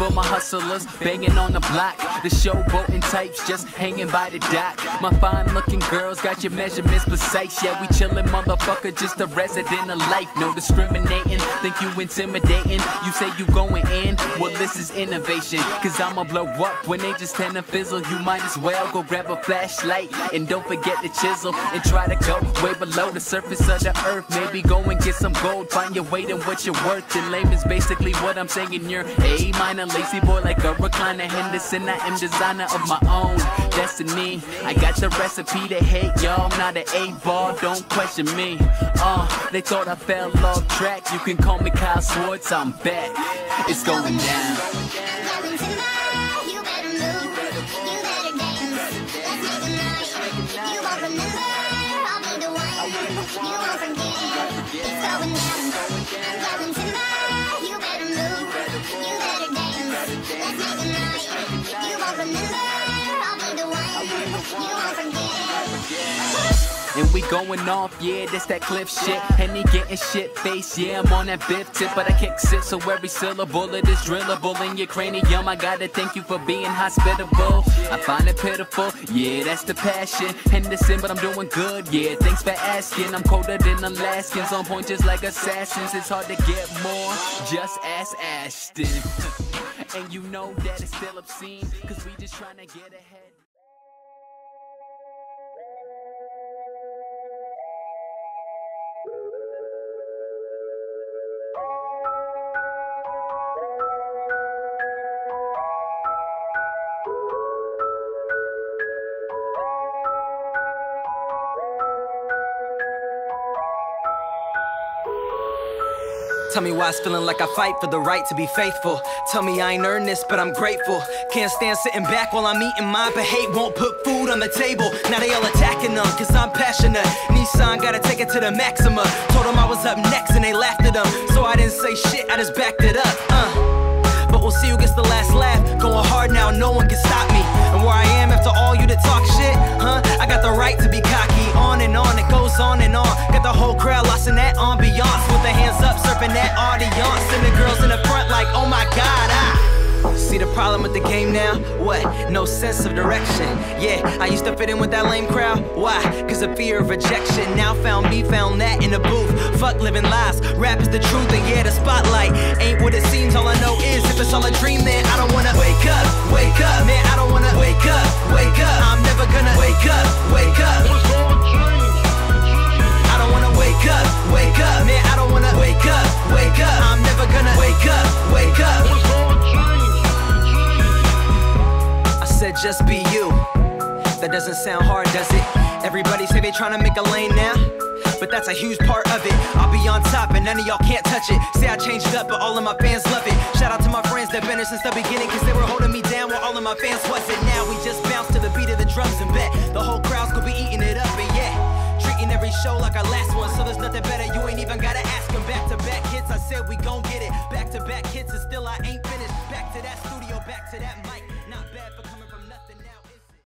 for my hustlers, banging on the block. The showboating types just hanging by the dock. My fine looking girls got your measurements precise. Yeah, we chillin', motherfucker, just a resident of life. No discriminating, think you intimidating. You say you going in, well this is innovation. Cause I'ma blow up when they just tend to fizzle. You might as well go grab a flashlight and don't forget the chisel. And try to go way below the surface of the earth. Maybe go and get some gold, find your weight and what you're worth. And lame is basically what I'm saying. You're A minor, lazy boy like a recliner. Henderson, I am designer of my own destiny. I got the recipe to hate y'all, not an eight ball, don't question me. They thought I fell off track. You can call me Kyle Swartz, I'm back. It's going down. And we going off, yeah, that's that cliff shit. And he getting shit face, yeah, I'm on that biff tip. But I kick sip, so every syllable it is drillable in your cranium. I gotta thank you for being hospitable. I find it pitiful, yeah, that's the passion. Henderson, but I'm doing good, yeah, thanks for asking. I'm colder than Alaskans, on point just like assassins. It's hard to get more, just ask Ashton. And you know that it's still obscene, cause we just trying to get ahead. Tell me why it's feeling like I fight for the right to be faithful. Tell me I ain't earned this, but I'm grateful. Can't stand sitting back while I'm eating mine, but hate won't put food on the table. Now they all attacking them, cause I'm passionate. Nissan gotta take it to the maxima. Told them I was up next and they laughed at them. So I didn't say shit, I just backed it up. But we'll see who gets the last laugh. Going hard now, no one can stop me. And where I am after all you to talk shit, I got the right to be cocky. On and on, it goes on and on. Got the whole crowd lost in that ambiance, with their hands up, surfing that audience. And the girls in the front like, oh my god, see the problem with the game now? What? No sense of direction. Yeah, I used to fit in with that lame crowd. Why? Cause the fear of rejection. Now found me, found that in the booth. Fuck living lies, rap is the truth. And yeah, the spotlight ain't what it seems. All I know is if it's all a dream, then I don't wanna wake up, wake up. Man, I don't wanna wake up, wake up. I'm never gonna wake up, wake up. I don't wanna wake up, wake up. Man, I don't wanna wake up, wake up. I'm never gonna wake up, wake up. Said just be you. That doesn't sound hard, does it? Everybody say they trying to make a lane now, but that's a huge part of it. I'll be on top and none of y'all can't touch it. Say I changed up, but all of my fans love it. Shout out to my friends that been here since the beginning, cause they were holding me down while all of my fans wasn't. Now we just bounce to the beat of the drums and bet the whole crowd's gonna be eating it up. And yeah, treating every show like our last one, so there's nothing better, you ain't even gotta ask them. Back to back hits, I said we gon' get it. Back to back hits and still I ain't finished. Back to that studio, back to that mic. Not bad for coming.